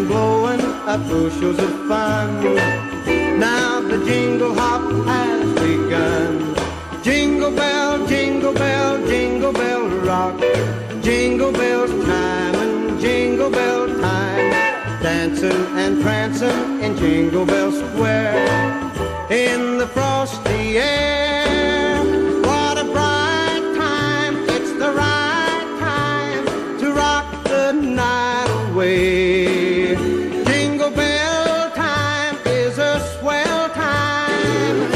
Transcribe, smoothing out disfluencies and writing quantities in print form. and blowing up bushels of fun. Now the jingle hop has begun. Jingle bell, jingle bell, jingle bell rock. Jingle bell time and jingle bell time. Dancing and prancing in Jingle Bell Square in the frosty air.